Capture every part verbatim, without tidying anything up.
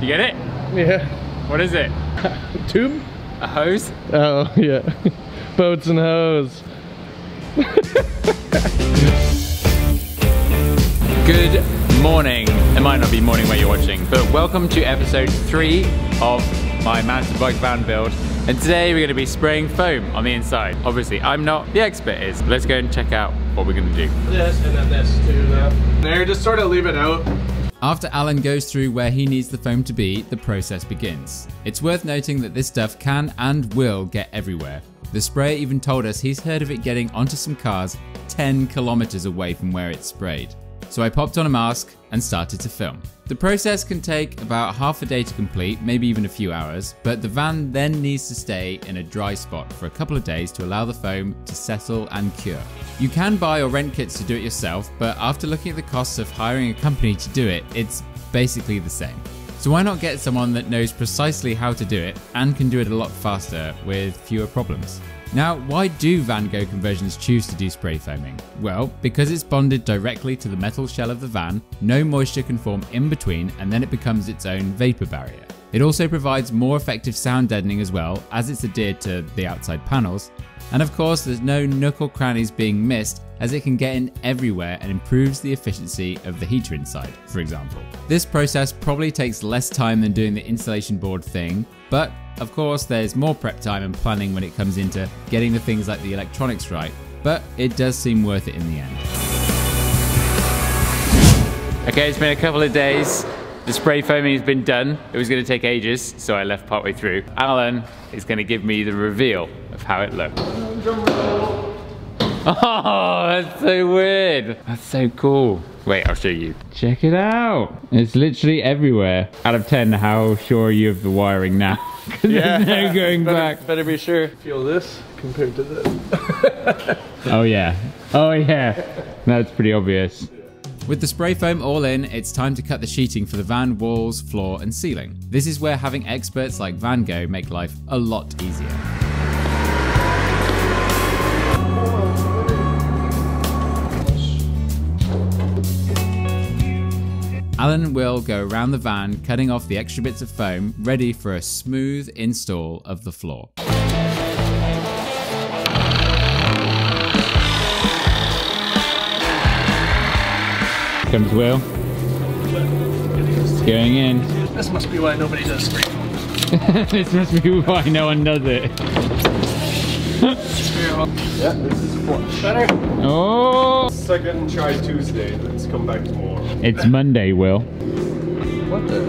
You get it? Yeah. What is it? A tube? A hose? Oh, yeah. Boats and hose. Good morning. It might not be morning where you're watching, but welcome to episode three of my mountain bike van build. And today we're going to be spraying foam on the inside. Obviously, I'm not, the expert is. Let's go and check out what we're going to do. This and then this too, though. There, just sort of leave it out. After Alan goes through where he needs the foam to be, the process begins. It's worth noting that this stuff can and will get everywhere. The sprayer even told us he's heard of it getting onto some cars ten kilometers away from where it's sprayed. So I popped on a mask and started to film. The process can take about half a day to complete, maybe even a few hours, but the van then needs to stay in a dry spot for a couple of days to allow the foam to settle and cure. You can buy or rent kits to do it yourself, but after looking at the costs of hiring a company to do it, it's basically the same. So why not get someone that knows precisely how to do it and can do it a lot faster with fewer problems? Now, why do Van Go Conversions choose to do spray foaming? Well, because it's bonded directly to the metal shell of the van, no moisture can form in between, and then it becomes its own vapor barrier. It also provides more effective sound deadening as well, as it's adhered to the outside panels. And of course, there's no nook or crannies being missed, as it can get in everywhere and improves the efficiency of the heater inside, for example. This process probably takes less time than doing the insulation board thing, but of course, there's more prep time and planning when it comes into getting the things like the electronics right, but it does seem worth it in the end. Okay, it's been a couple of days. The spray foaming has been done. It was going to take ages, so I left partway through. Alan is going to give me the reveal of how it looked. Oh, that's so weird. That's so cool. Wait, I'll show you. Check it out. It's literally everywhere. Out of ten, how sure are you of the wiring now? Yeah, no going better, back. Better be sure. Feel this compared to this. Oh yeah. Oh yeah. That's pretty obvious. With the spray foam all in, it's time to cut the sheeting for the van walls, floor and ceiling. This is where having experts like Van Go make life a lot easier. Alan will go around the van, cutting off the extra bits of foam, ready for a smooth install of the floor. Here comes Will. Going in. This must be why nobody does spray foam. This must be why no one does it. Yeah, this is much better. Oh! Second try Tuesday, let's come back tomorrow. It's Monday, Will. What the?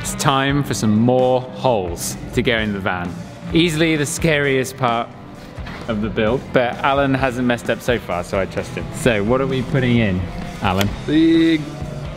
It's time for some more holes to go in the van. Easily the scariest part of the build, but Alan hasn't messed up so far, so I trust him. So what are we putting in, Alan? The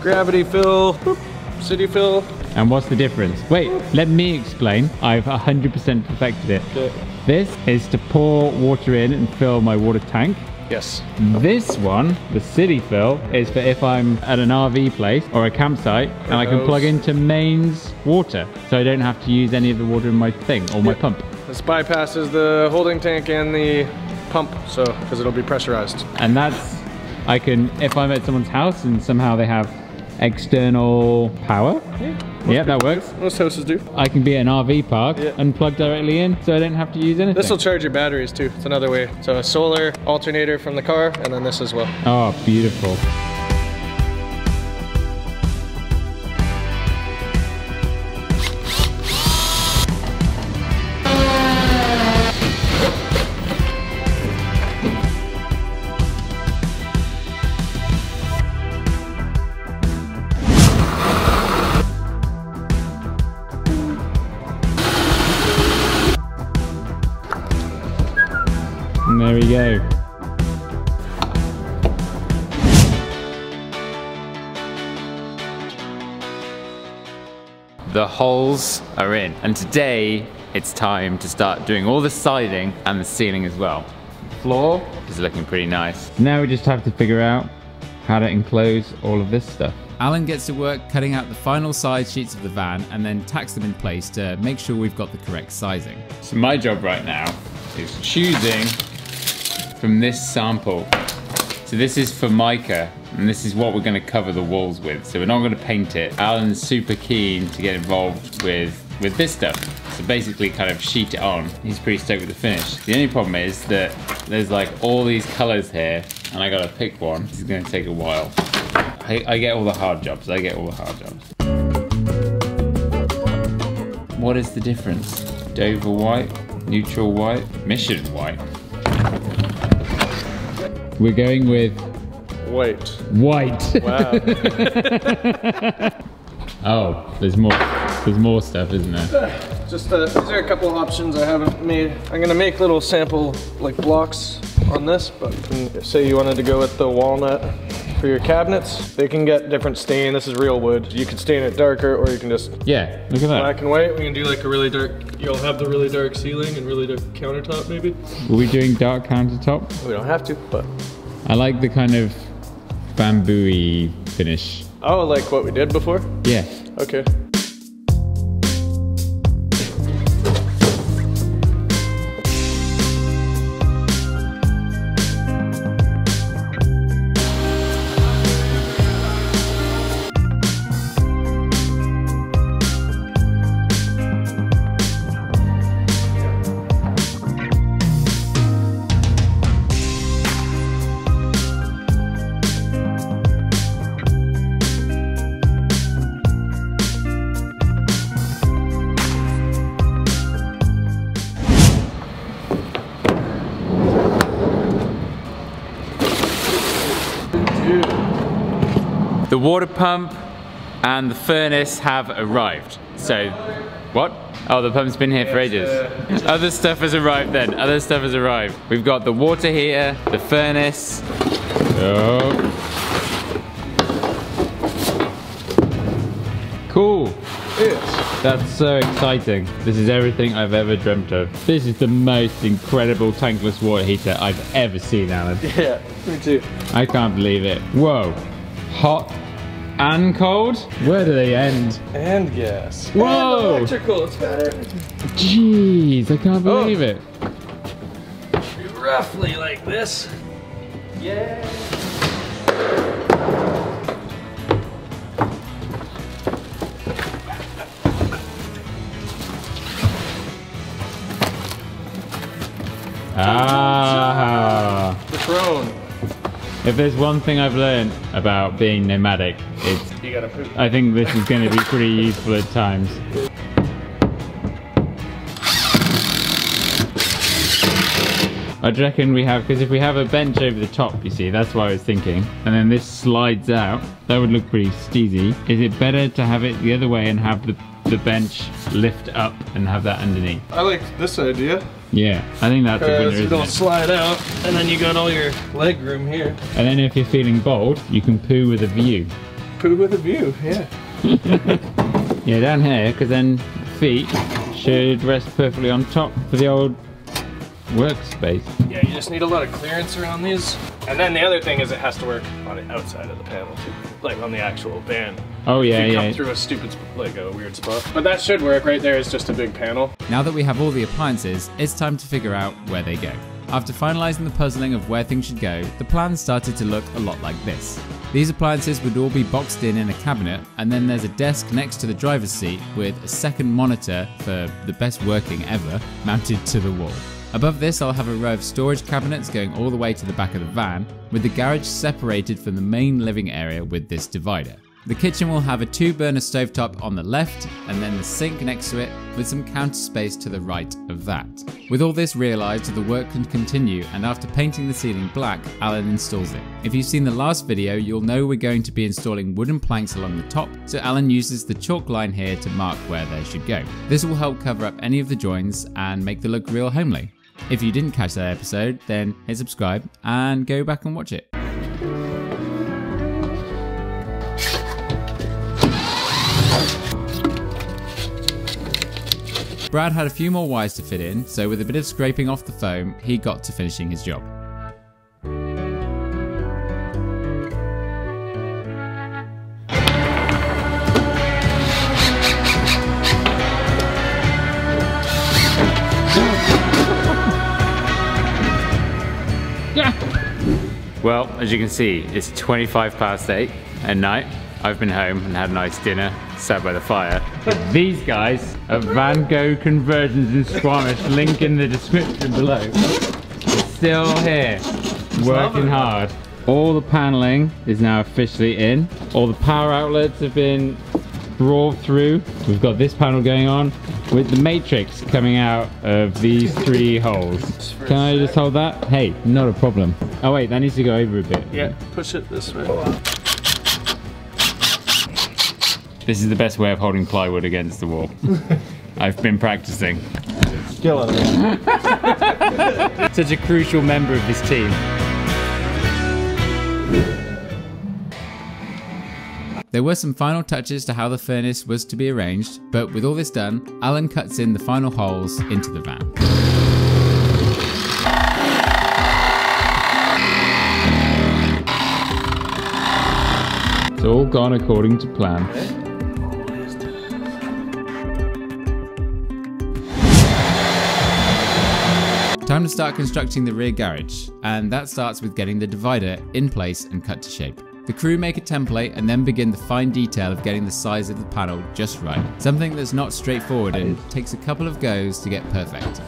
gravity fill, boop, city fill. And what's the difference? Wait, let me explain. I've one hundred percent perfected it. Okay. This is to pour water in and fill my water tank. Yes. This one, the city fill, is for if I'm at an R V place or a campsite and I can plug into mains water, so I don't have to use any of the water in my thing or my yep. pump. This bypasses the holding tank and the pump, so because it'll be pressurized. And that's, I can, if I'm at someone's house and somehow they have external power. Yeah, yeah that works. Do. Most houses do. I can be at an R V park yeah. and plug directly in, so I don't have to use anything. This will charge your batteries too. It's another way. So a solar alternator from the car, and then this as well. Oh, beautiful. There we go. The holes are in, and today it's time to start doing all the siding and the ceiling as well. The floor is looking pretty nice. Now we just have to figure out how to enclose all of this stuff. Alan gets to work cutting out the final side sheets of the van and then tacks them in place to make sure we've got the correct sizing. So my job right now is choosing from this sample. So this is Formica, and this is what we're going to cover the walls with. So we're not going to paint it. Alan's super keen to get involved with, with this stuff. So basically kind of sheet it on. He's pretty stoked with the finish. The only problem is that there's like all these colors here, and I got to pick one. This is going to take a while. I, I get all the hard jobs. I get all the hard jobs. What is the difference? Dover white, neutral white, Mission white. We're going with... White. White. Wow. Oh, there's more. There's more stuff, isn't there? Just uh, there are a couple of options I haven't made. I'm gonna make little sample like blocks on this, but you can, say you wanted to go with the walnut for your cabinets. They can get different stain. This is real wood. You can stain it darker, or you can just yeah. Look at that. Black and white. We can do like a really dark. You'll have the really dark ceiling and really dark countertop, maybe. Are we doing dark countertop? We don't have to, but. I like the kind of bamboo-y finish. Oh, like what we did before? Yeah. Okay. The water pump and the furnace have arrived. So, what? Oh, the pump's been here for ages. Other stuff has arrived then, other stuff has arrived. We've got the water heater, the furnace. Oh. Cool. Yes. That's so exciting. This is everything I've ever dreamt of. This is the most incredible tankless water heater I've ever seen, Alan. Yeah, me too. I can't believe it. Whoa. Hot and cold? Where do they end? And gas. Whoa! And electrical, it's better. Jeez, I can't believe oh. it. Roughly like this. Yeah. Ah. The throne. If there's one thing I've learned about being nomadic, it's you gotta poop. I think this is going to be pretty useful at times. I reckon we have, because if we have a bench over the top, you see, that's what I was thinking. And then this slides out. That would look pretty steezy. Is it better to have it the other way and have the, the bench lift up and have that underneath? I like this idea. Yeah, I think that's a winner, isn't it? Don't slide out, and then you got all your leg room here. And then if you're feeling bold, you can poo with a view. Poo with a view, yeah. Yeah, down here, because then feet should rest perfectly on top for the old workspace. Yeah, you just need a lot of clearance around these. And then the other thing is it has to work on the outside of the panel, too. Like on the actual van. Oh yeah, you yeah. Come through a stupid, like a weird spot. But that should work right there, it's just a big panel. Now that we have all the appliances, it's time to figure out where they go. After finalizing the puzzling of where things should go, the plan started to look a lot like this. These appliances would all be boxed in in a cabinet, and then there's a desk next to the driver's seat with a second monitor, for the best working ever, mounted to the wall. Above this, I'll have a row of storage cabinets going all the way to the back of the van, with the garage separated from the main living area with this divider. The kitchen will have a two-burner stovetop on the left, and then the sink next to it, with some counter space to the right of that. With all this realised, the work can continue, and after painting the ceiling black, Alan installs it. If you've seen the last video, you'll know we're going to be installing wooden planks along the top, so Alan uses the chalk line here to mark where they should go. This will help cover up any of the joins and make them look real homely. If you didn't catch that episode, then hit subscribe and go back and watch it. Brad had a few more wires to fit in, so with a bit of scraping off the foam, he got to finishing his job. Well, as you can see, it's twenty-five past eight at night. I've been home and had a nice dinner, sat by the fire. These guys are Van Go Conversions in Squamish, link in the description below. Still here, working hard. All the paneling is now officially in. All the power outlets have been brought through. We've got this panel going on with the matrix coming out of these three holes. Can I just hold that? Hey, not a problem. Oh wait, that needs to go over a bit. Yeah, push it this way. This is the best way of holding plywood against the wall. I've been practicing. Still on it. Such a crucial member of this team. There were some final touches to how the furnace was to be arranged, but with all this done, Alan cuts in the final holes into the van. It's all gone according to plan. Time to start constructing the rear garage, and that starts with getting the divider in place and cut to shape. The crew make a template and then begin the fine detail of getting the size of the panel just right, something that's not straightforward and takes a couple of goes to get perfect.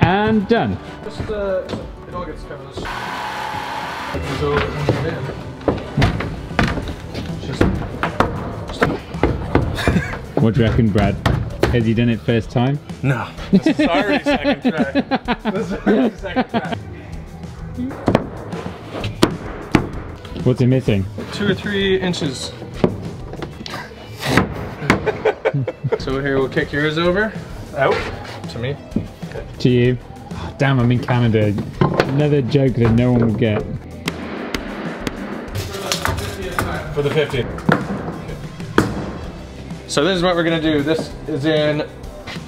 And done! Just, uh, it all gets covered. What do you reckon, Brad? Has he done it first time? No. This is already second try. This is already second try. What's he missing? Two or three inches. So here we'll kick yours over. Out. To me. Okay. To you. Oh, damn, I'm in Canada. Another joke that no one will get. For the fifty. So this is what we're gonna do. This is in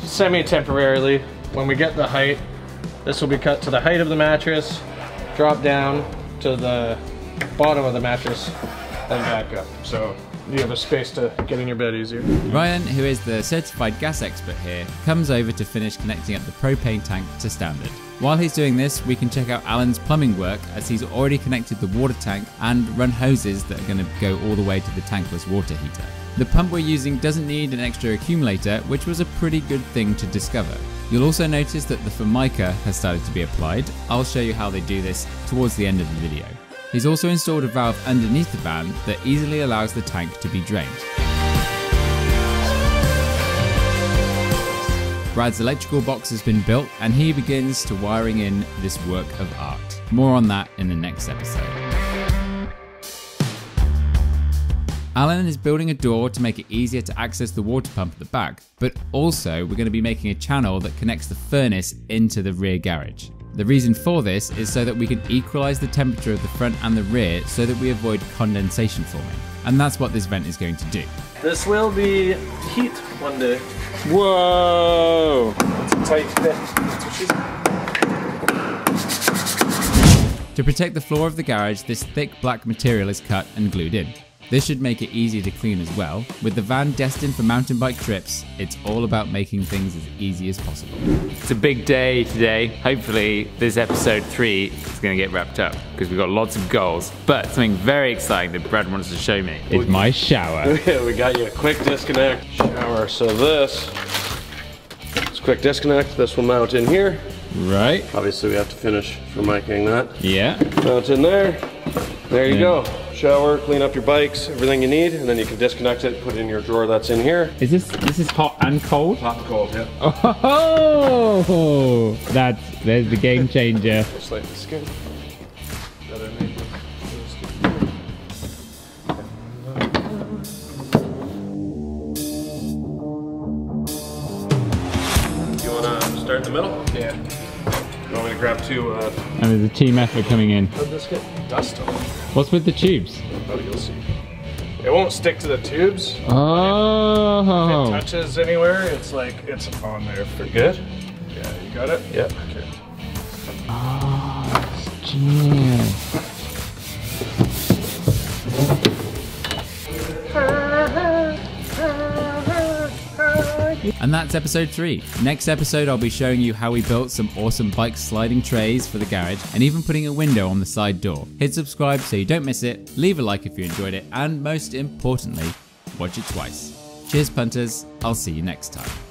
semi-temporarily. When we get the height, this will be cut to the height of the mattress, drop down to the bottom of the mattress, then back up. So you have a space to get in your bed easier. Ryan, who is the certified gas expert here, comes over to finish connecting up the propane tank to standard. While he's doing this, we can check out Alan's plumbing work, as he's already connected the water tank and run hoses that are gonna go all the way to the tankless water heater. The pump we're using doesn't need an extra accumulator, which was a pretty good thing to discover. You'll also notice that the Formica has started to be applied. I'll show you how they do this towards the end of the video. He's also installed a valve underneath the van that easily allows the tank to be drained. Brad's electrical box has been built and he begins to wiring in this work of art. More on that in the next episode. Alan is building a door to make it easier to access the water pump at the back, but also we're going to be making a channel that connects the furnace into the rear garage. The reason for this is so that we can equalize the temperature of the front and the rear so that we avoid condensation forming. And that's what this vent is going to do. This will be heat one day. Whoa! It's a tight fit. That's what she's doing. To protect the floor of the garage, this thick black material is cut and glued in. This should make it easier to clean as well. With the van destined for mountain bike trips, it's all about making things as easy as possible. It's a big day today. Hopefully this episode three is gonna get wrapped up because we've got lots of goals, but something very exciting that Brad wants to show me is my shower. We got you a quick disconnect shower. So this, it's quick disconnect. This will mount in here. Right. Obviously we have to finish formicaing that. Yeah. Mount in there. There you yeah. go. Shower, clean up your bikes, everything you need, and then you can disconnect it, put it in your drawer that's in here. Is this, this is hot and cold? Hot and cold, yeah. Oh, that's, there's the game changer. Just like the skin. You wanna start in the middle? Yeah. You want me to grab two? Uh, and there's a team effort coming in. How'd this get dust on? What's with the tubes? Oh, you'll see. It won't stick to the tubes. Oh. If it touches anywhere, it's like, it's on there for good. Yeah, you got it? Yep. Okay. Oh, genius. And that's episode three. Next episode, I'll be showing you how we built some awesome bike sliding trays for the garage and even putting a window on the side door. Hit subscribe so you don't miss it, leave a like if you enjoyed it, and most importantly, watch it twice. Cheers punters, I'll see you next time.